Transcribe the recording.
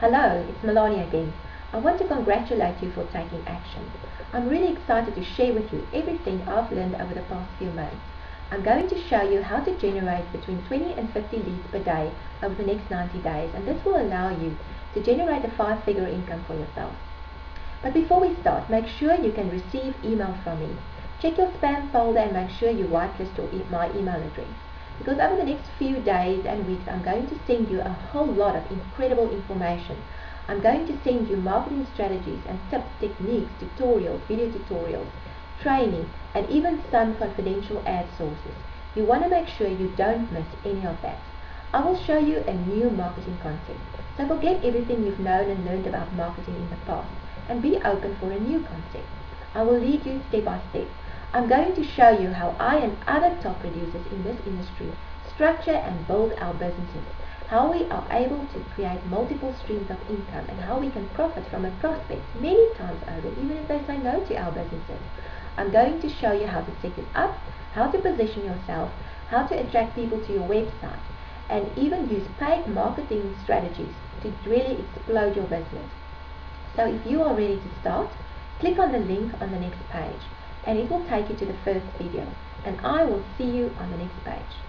Hello, it's Melanie again. I want to congratulate you for taking action. I'm really excited to share with you everything I've learned over the past few months. I'm going to show you how to generate between 20 and 50 leads per day over the next 90 days, and this will allow you to generate a five-figure income for yourself. But before we start, make sure you can receive email from me. Check your spam folder and make sure you whitelist my email address, because over the next few days and weeks, I'm going to send you a whole lot of incredible information. I'm going to send you marketing strategies and tips, techniques, tutorials, video tutorials, training, and even some confidential ad sources. You want to make sure you don't miss any of that. I will show you a new marketing concept. So forget everything you've known and learned about marketing in the past and be open for a new concept. I will lead you step by step. I'm going to show you how I and other top producers in this industry structure and build our businesses, how we are able to create multiple streams of income, and how we can profit from a prospect many times over, even if they say no to our businesses. I'm going to show you how to set it up, how to position yourself, how to attract people to your website, and even use paid marketing strategies to really explode your business. So if you are ready to start, click on the link on the next page, and it will take you to the first video, and I will see you on the next page.